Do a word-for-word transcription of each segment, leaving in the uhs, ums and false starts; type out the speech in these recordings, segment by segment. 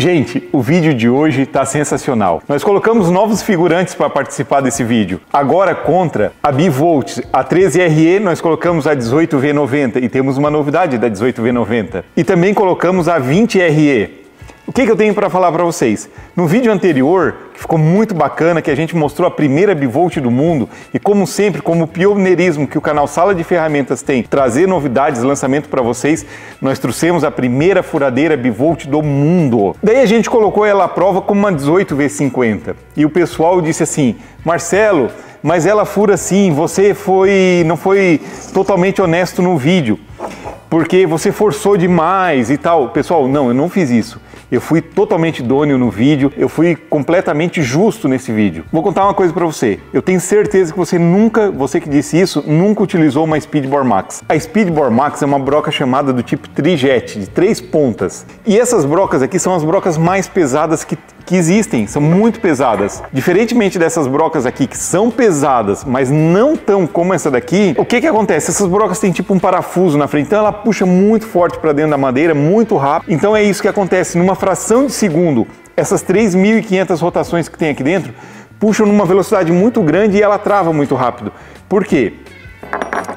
Gente, o vídeo de hoje está sensacional. Nós colocamos novos figurantes para participar desse vídeo. Agora contra a Bivolt, a treze R E, nós colocamos a dezoito V noventa e temos uma novidade da dezoito V noventa. E também colocamos a vinte R E. O que, que eu tenho para falar para vocês? No vídeo anterior, que ficou muito bacana, que a gente mostrou a primeira Bivolt do mundo e, como sempre, como o pioneirismo que o canal Sala de Ferramentas tem, trazer novidades, lançamento para vocês, nós trouxemos a primeira furadeira Bivolt do mundo. Daí a gente colocou ela à prova como uma dezoito V cinquenta e o pessoal disse assim: Marcelo, mas ela fura sim, você foi, não foi totalmente honesto no vídeo, porque você forçou demais e tal. Pessoal, não, eu não fiz isso. Eu fui totalmente idôneo no vídeo, eu fui completamente justo nesse vídeo. Vou contar uma coisa pra você. Eu tenho certeza que você nunca, você que disse isso, nunca utilizou uma Speed Bore Max. A Speed Bore Max é uma broca chamada do tipo trijet, de três pontas. E essas brocas aqui são as brocas mais pesadas que que existem, são muito pesadas. Diferentemente dessas brocas aqui, que são pesadas, mas não tão como essa daqui, o que que acontece? Essas brocas têm tipo um parafuso na frente, então ela puxa muito forte para dentro da madeira, muito rápido. Então é isso que acontece, numa fração de segundo, essas três mil e quinhentas rotações que tem aqui dentro, puxam numa velocidade muito grande e ela trava muito rápido. Por quê?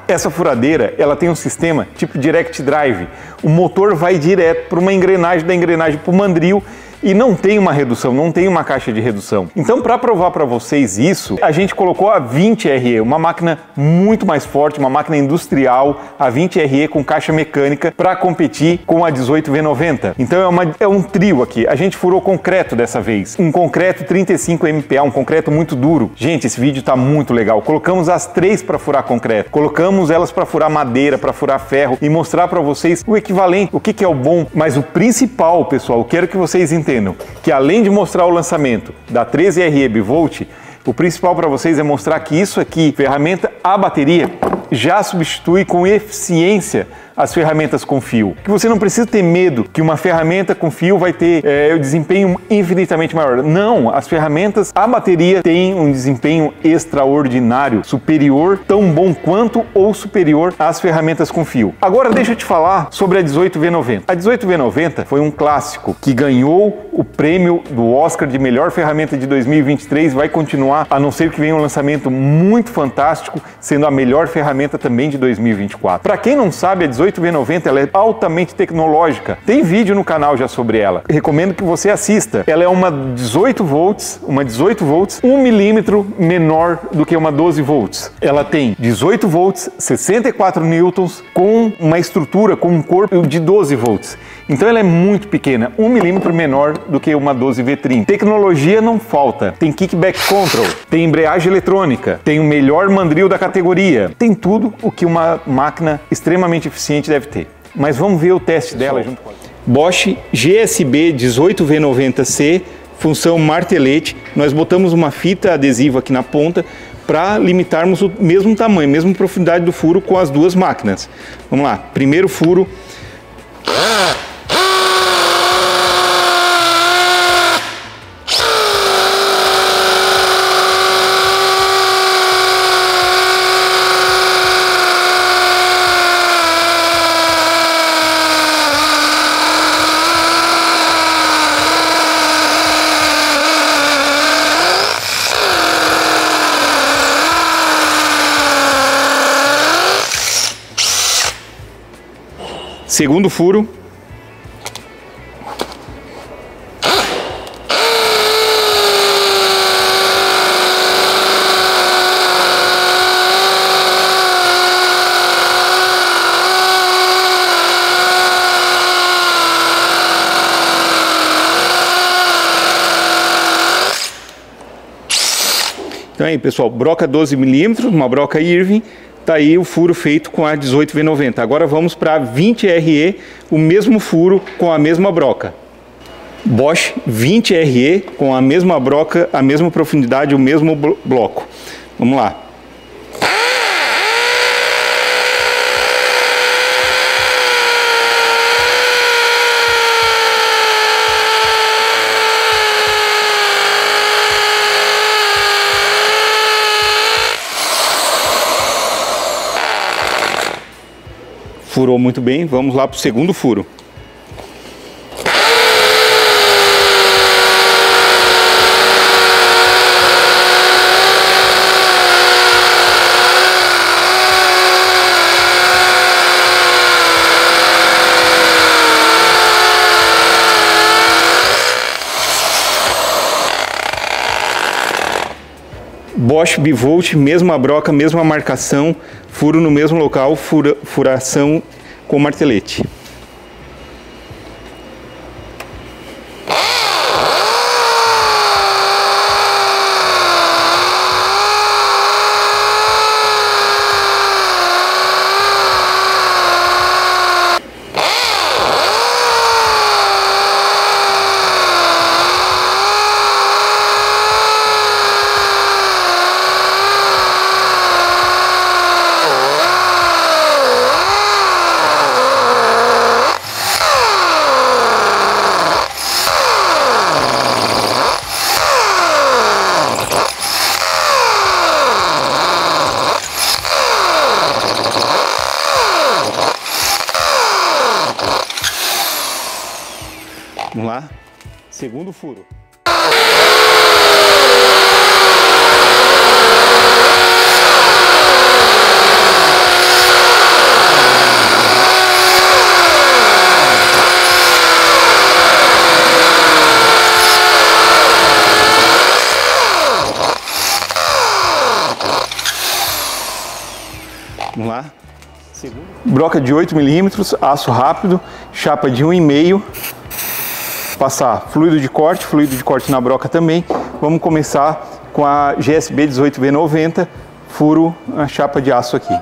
Essa furadeira, ela tem um sistema tipo Direct Drive. O motor vai direto para uma engrenagem, da engrenagem para o mandril, e não tem uma redução, não tem uma caixa de redução. Então, para provar para vocês isso, a gente colocou a vinte R E, uma máquina muito mais forte, uma máquina industrial, a vinte R E com caixa mecânica, para competir com a dezoito V noventa. Então é, uma, é um trio aqui. A gente furou concreto dessa vez, um concreto trinta e cinco M P A, um concreto muito duro. Gente, esse vídeo tá muito legal. Colocamos as três para furar concreto, colocamos elas para furar madeira, para furar ferro e mostrar para vocês o equivalente, o que que é o bom. Mas o principal, pessoal, eu quero que vocês entendam que, além de mostrar o lançamento da treze R E Bivolt, o principal para vocês é mostrar que isso aqui, ferramenta a bateria, já substitui com eficiência as ferramentas com fio. Que você não precisa ter medo que uma ferramenta com fio vai ter é, um desempenho infinitamente maior. Não, as ferramentas, a bateria tem um desempenho extraordinário, superior, tão bom quanto ou superior às ferramentas com fio. Agora deixa eu te falar sobre a dezoito V noventa. A dezoito V noventa foi um clássico que ganhou o prêmio do Oscar de melhor ferramenta de dois mil e vinte e três, vai continuar, a não ser que venha um lançamento muito fantástico, sendo a melhor ferramenta também de dois mil e vinte e quatro. Para quem não sabe, a dezoito V noventa, ela é altamente tecnológica. Tem vídeo no canal já sobre ela. Recomendo que você assista. Ela é uma dezoito volts, uma dezoito volts, um milímetro menor do que uma doze volts. Ela tem dezoito volts, sessenta e quatro newtons, com uma estrutura, com um corpo de doze volts. Então ela é muito pequena, um milímetro menor do que uma doze V trinta. Tecnologia não falta. Tem kickback control, tem embreagem eletrônica, tem o melhor mandril da categoria. Tem tudo o que uma máquina extremamente eficiente deve ter. Mas vamos ver o teste dela junto com a Bosch G S B dezoito V noventa C, função martelete. Nós botamos uma fita adesiva aqui na ponta para limitarmos o mesmo tamanho, mesma profundidade do furo com as duas máquinas. Vamos lá, primeiro furo. Segundo furo. Então aí, pessoal, broca doze milímetros, uma broca Irwin. Tá aí o furo feito com a dezoito V noventa. Agora vamos para a vinte R E, o mesmo furo com a mesma broca. Bosch vinte R E com a mesma broca, a mesma profundidade, o mesmo bloco. Vamos lá. Furou muito bem, vamos lá para o segundo furo. Bosch Bivolt, mesma broca, mesma marcação, furo no mesmo local, fura, furação com martelete. Vamos lá, segundo furo. Vamos lá, segundo. Broca de oito milímetros, aço rápido, chapa de um e meio. Passar fluido de corte, fluido de corte na broca também. Vamos começar com a G S B dezoito V noventa, furo na chapa de aço aqui.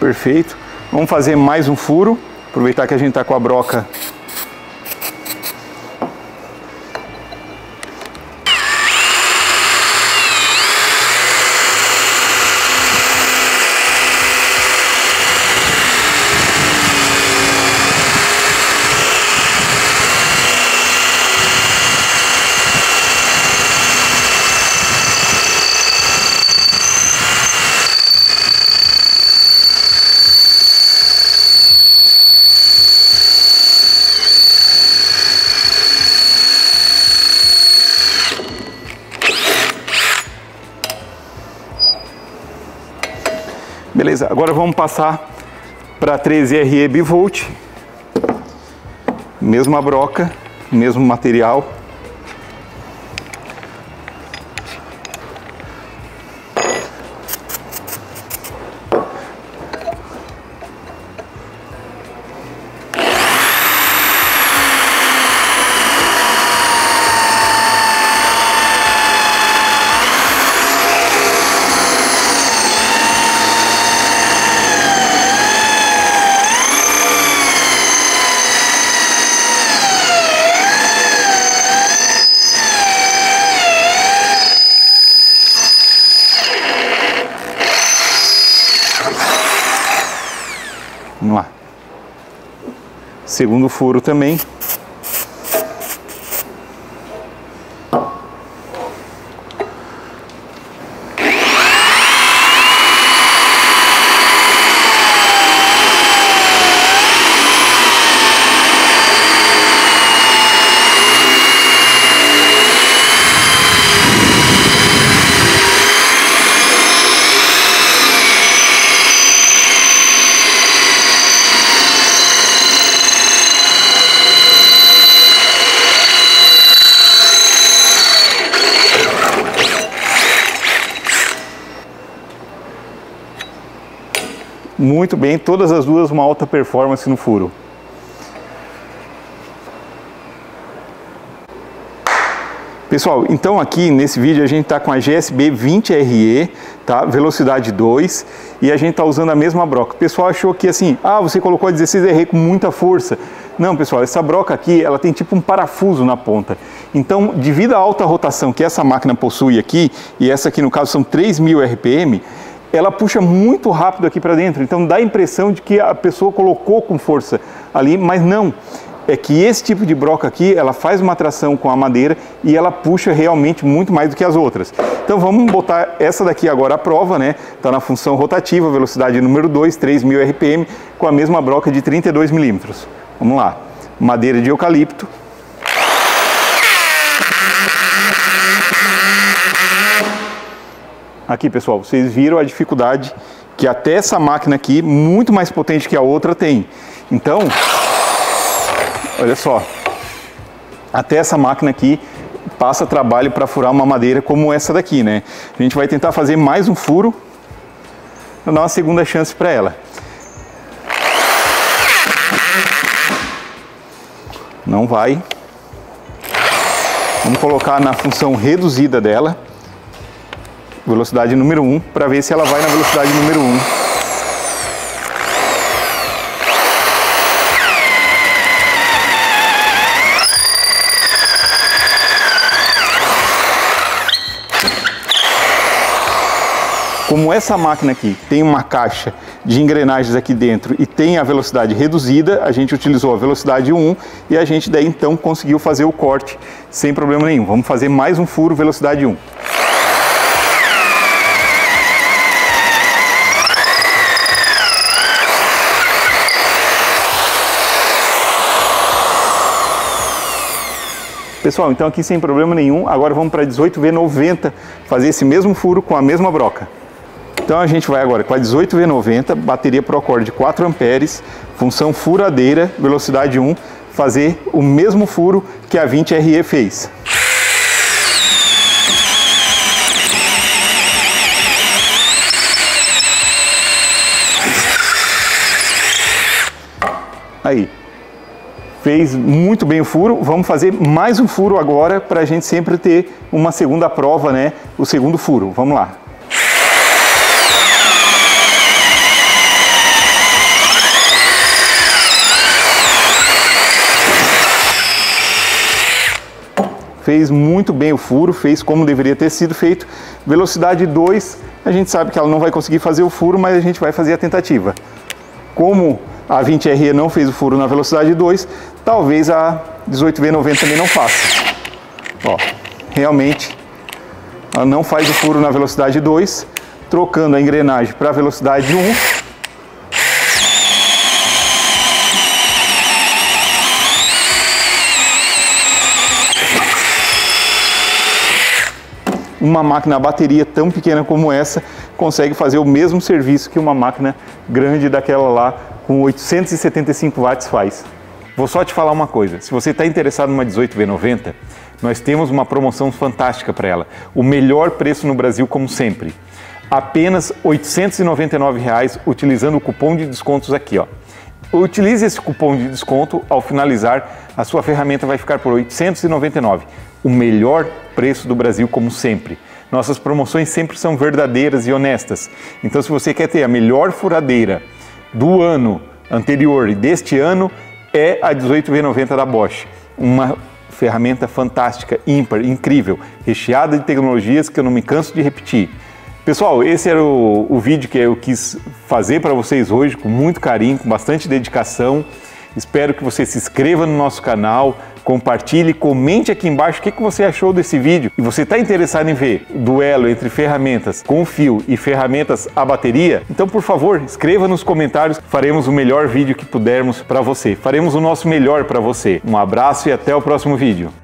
Perfeito. Vamos fazer mais um furo, aproveitar que a gente está com a broca. Beleza, agora vamos passar para treze R E Bivolt, mesma broca, mesmo material. Vamos lá, segundo furo também. Muito bem, todas as duas uma alta performance no furo. Pessoal, então aqui nesse vídeo a gente está com a G S B vinte R E, tá? Velocidade dois, e a gente está usando a mesma broca. O pessoal achou que assim, ah, você colocou a dezesseis R E com muita força. Não, pessoal, essa broca aqui, ela tem tipo um parafuso na ponta. Então, devido à alta rotação que essa máquina possui aqui, e essa aqui no caso são três mil R P M, ela puxa muito rápido aqui para dentro, então dá a impressão de que a pessoa colocou com força ali, mas não. é que esse tipo de broca aqui, ela faz uma tração com a madeira e ela puxa realmente muito mais do que as outras. Então vamos botar essa daqui agora à prova, né? Está na função rotativa, velocidade número dois, três mil R P M, com a mesma broca de trinta e dois milímetros. Vamos lá. Madeira de eucalipto. Aqui, pessoal, vocês viram a dificuldade que até essa máquina aqui, muito mais potente que a outra, tem. Então, olha só, até essa máquina aqui passa trabalho para furar uma madeira como essa daqui, né? A gente vai tentar fazer mais um furo para dar uma segunda chance para ela. Não vai. Vamos colocar na função reduzida dela. Velocidade número um, para ver se ela vai na velocidade número um. Como essa máquina aqui tem uma caixa de engrenagens aqui dentro e tem a velocidade reduzida, a gente utilizou a velocidade um e a gente daí então conseguiu fazer o corte sem problema nenhum. Vamos fazer mais um furo velocidade um. Pessoal, então aqui sem problema nenhum, agora vamos para a dezoito V noventa, fazer esse mesmo furo com a mesma broca. Então a gente vai agora com a dezoito V noventa, bateria Procord de quatro amperes, função furadeira, velocidade um, fazer o mesmo furo que a vinte R E fez. Aí. Fez muito bem o furo, vamos fazer mais um furo agora para a gente sempre ter uma segunda prova, né? O segundo furo, vamos lá. Fez muito bem o furo, fez como deveria ter sido feito. Velocidade dois, a gente sabe que ela não vai conseguir fazer o furo, mas a gente vai fazer a tentativa. Como a vinte R E não fez o furo na velocidade dois, talvez a dezoito V noventa também não faça. Ó, realmente, ela não faz o furo na velocidade dois, trocando a engrenagem para a velocidade um. Uma máquina a bateria tão pequena como essa consegue fazer o mesmo serviço que uma máquina grande daquela lá com oitocentos e setenta e cinco watts faz. Vou só te falar uma coisa, se você está interessado numa dezoito V noventa, nós temos uma promoção fantástica para ela, o melhor preço no Brasil como sempre. Apenas oitocentos e noventa e nove reais utilizando o cupom de descontos aqui, ó. Utilize esse cupom de desconto, ao finalizar, a sua ferramenta vai ficar por oitocentos e noventa e nove reais, o melhor preço do Brasil como sempre. Nossas promoções sempre são verdadeiras e honestas, então se você quer ter a melhor furadeira do ano anterior e deste ano, é a dezoito V noventa da Bosch. Uma ferramenta fantástica, ímpar, incrível, recheada de tecnologias que eu não me canso de repetir. Pessoal, esse era o, o vídeo que eu quis fazer para vocês hoje, com muito carinho, com bastante dedicação. Espero que você se inscreva no nosso canal, compartilhe, comente aqui embaixo o que, que você achou desse vídeo. E você está interessado em ver duelo entre ferramentas com fio e ferramentas à bateria? Então, por favor, escreva nos comentários. Faremos o melhor vídeo que pudermos para você. Faremos o nosso melhor para você. Um abraço e até o próximo vídeo.